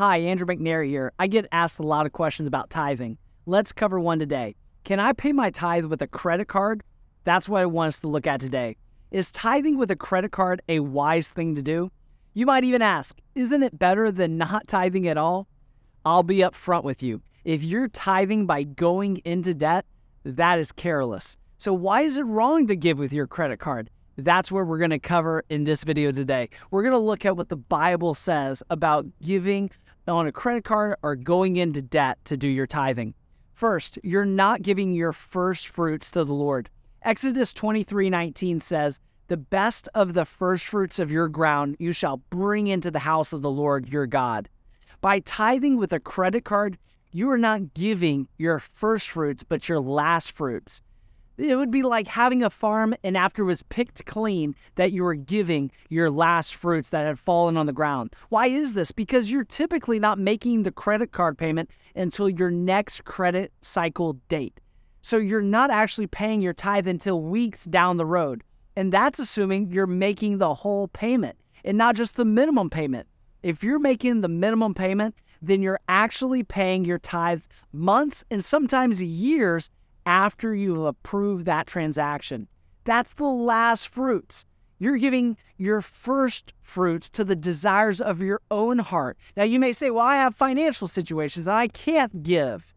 Hi, Andrew McNair here. I get asked a lot of questions about tithing. Let's cover one today. Can I pay my tithe with a credit card? That's what I want us to look at today. Is tithing with a credit card a wise thing to do? You might even ask, isn't it better than not tithing at all? I'll be upfront with you. If you're tithing by going into debt, that is careless. So why is it wrong to give with your credit card? That's what we're going to cover in this video today. We're going to look at what the Bible says about giving on a credit card or going into debt to do your tithing. First, you're not giving your first fruits to the Lord. Exodus 23:19 says, "The best of the first fruits of your ground you shall bring into the house of the Lord your God." By tithing with a credit card, you are not giving your first fruits, but your last fruits. It would be like having a farm and after it was picked clean that you were giving your last fruits that had fallen on the ground. Why is this? Because you're typically not making the credit card payment until your next credit cycle date. So you're not actually paying your tithe until weeks down the road. And that's assuming you're making the whole payment and not just the minimum payment. If you're making the minimum payment, then you're actually paying your tithes months and sometimes years after you approve that transaction. That's the last fruits. You're giving your first fruits to the desires of your own heart. Now you may say, well, I have financial situations and I can't give.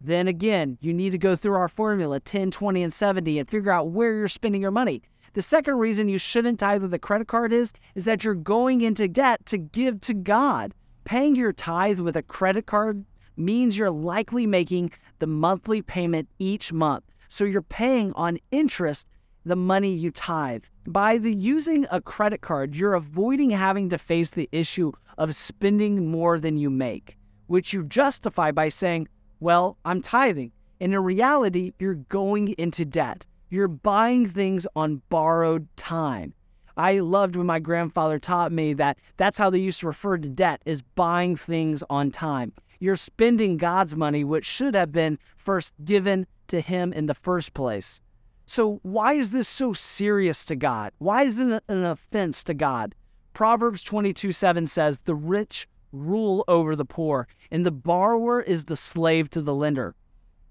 Then again, you need to go through our formula 10, 20, and 70 and figure out where you're spending your money. The second reason you shouldn't tithe with a credit card is that you're going into debt to give to God. Paying your tithe with a credit card means you're likely making the monthly payment each month. So you're paying on interest the money you tithe. By using a credit card, you're avoiding having to face the issue of spending more than you make, which you justify by saying, well, I'm tithing. And in reality, you're going into debt. You're buying things on borrowed time. I loved when my grandfather taught me that that's how they used to refer to debt, is buying things on time. You're spending God's money, which should have been first given to Him in the first place. So why is this so serious to God? Why is it an offense to God? Proverbs 22:7 says, "The rich rule over the poor, and the borrower is the slave to the lender."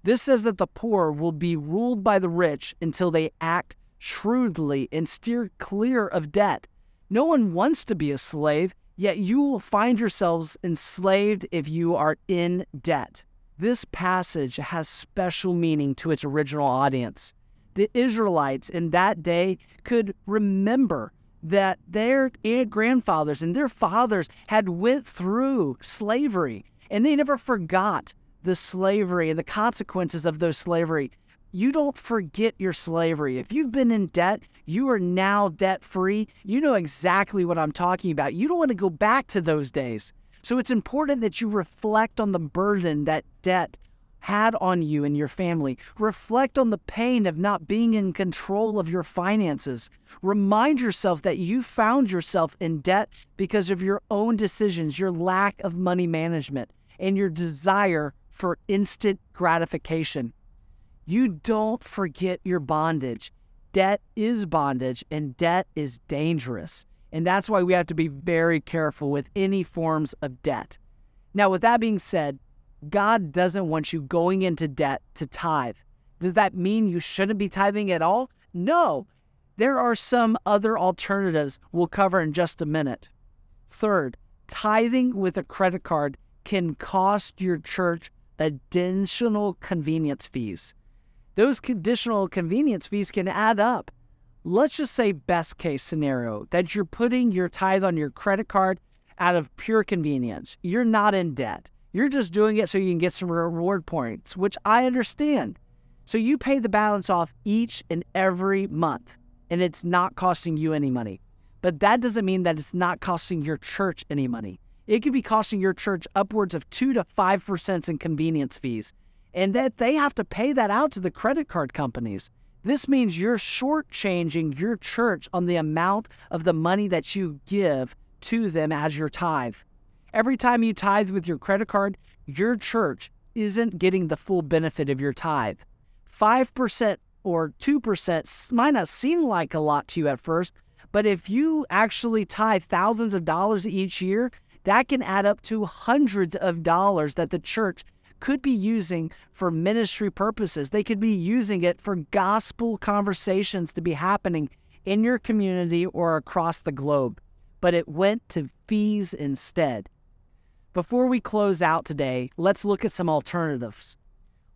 This says that the poor will be ruled by the rich until they act shrewdly and steer clear of debt. No one wants to be a slave, yet you will find yourselves enslaved if you are in debt. This passage has special meaning to its original audience. The Israelites in that day could remember that their grandfathers and their fathers had went through slavery, and they never forgot the slavery and the consequences of those slavery. You don't forget your slavery. If you've been in debt, you are now debt-free. You know exactly what I'm talking about. You don't want to go back to those days. So it's important that you reflect on the burden that debt had on you and your family. Reflect on the pain of not being in control of your finances. Remind yourself that you found yourself in debt because of your own decisions, your lack of money management, and your desire for instant gratification. You don't forget your bondage. Debt is bondage, and debt is dangerous. And that's why we have to be very careful with any forms of debt. Now, with that being said, God doesn't want you going into debt to tithe. Does that mean you shouldn't be tithing at all? No. There are some other alternatives we'll cover in just a minute. Third, tithing with a credit card can cost your church additional convenience fees. Those additional convenience fees can add up. Let's just say best case scenario, that you're putting your tithe on your credit card out of pure convenience. You're not in debt. You're just doing it so you can get some reward points, which I understand. So you pay the balance off each and every month, and it's not costing you any money. But that doesn't mean that it's not costing your church any money. It could be costing your church upwards of 2 to 5% in convenience fees, and that they have to pay that out to the credit card companies. This means you're shortchanging your church on the amount of the money that you give to them as your tithe. Every time you tithe with your credit card, your church isn't getting the full benefit of your tithe. 5% or 2% might not seem like a lot to you at first, but if you actually tithe thousands of dollars each year, that can add up to hundreds of dollars that the church could be using for ministry purposes. They could be using it for gospel conversations to be happening in your community or across the globe. But it went to fees instead. Before we close out today, let's look at some alternatives.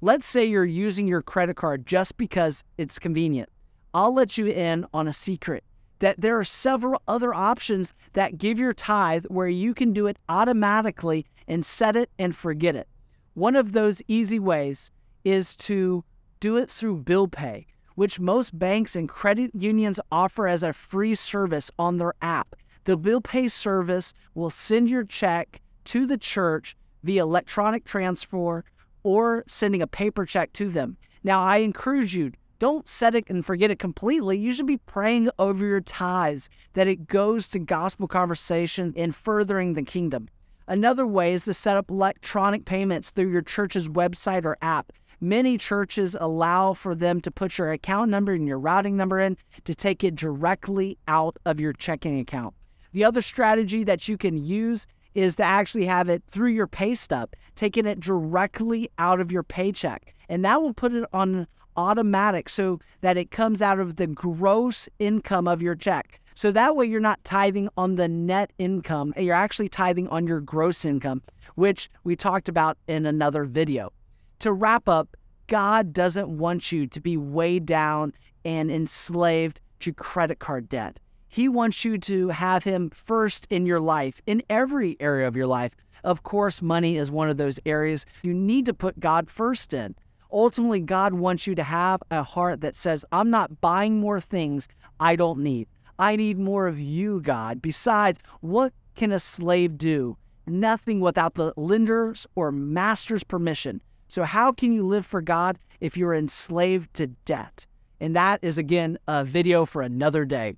Let's say you're using your credit card just because it's convenient. I'll let you in on a secret that there are several other options that give your tithe where you can do it automatically and set it and forget it. One of those easy ways is to do it through bill pay, which most banks and credit unions offer as a free service on their app. The bill pay service will send your check to the church via electronic transfer or sending a paper check to them. Now, I encourage you, don't set it and forget it completely. You should be praying over your tithes that it goes to gospel conversations and furthering the kingdom. Another way is to set up electronic payments through your church's website or app. Many churches allow for them to put your account number and your routing number in to take it directly out of your checking account. The other strategy that you can use is to actually have it through your pay stub, taking it directly out of your paycheck. And that will put it on automatic so that it comes out of the gross income of your check. So that way you're not tithing on the net income, you're actually tithing on your gross income, which we talked about in another video. To wrap up, God doesn't want you to be weighed down and enslaved to credit card debt. He wants you to have him first in your life, in every area of your life. Of course, money is one of those areas you need to put God first in. Ultimately, God wants you to have a heart that says, I'm not buying more things I don't need. I need more of you, God. Besides, what can a slave do? Nothing without the lender's or master's permission. So how can you live for God if you're enslaved to debt? And that is, again, a video for another day.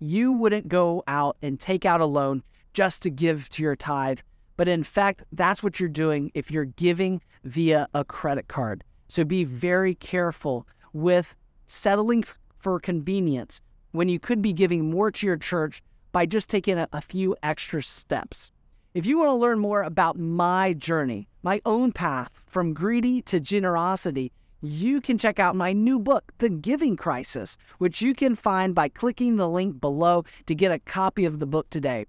You wouldn't go out and take out a loan just to give to your tithe. But in fact, that's what you're doing if you're giving via a credit card. So be very careful with settling for convenience when you could be giving more to your church by just taking a few extra steps. If you want to learn more about my journey, my own path from greedy to generosity, you can check out my new book, The Giving Crisis, which you can find by clicking the link below to get a copy of the book today.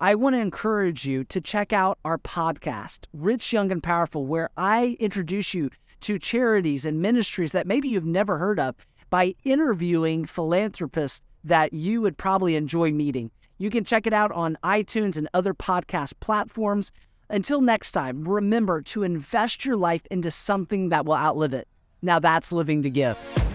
I want to encourage you to check out our podcast, Rich, Young, and Powerful, where I introduce you to charities and ministries that maybe you've never heard of by interviewing philanthropists that you would probably enjoy meeting. You can check it out on iTunes and other podcast platforms. Until next time, remember to invest your life into something that will outlive it. Now that's living to give.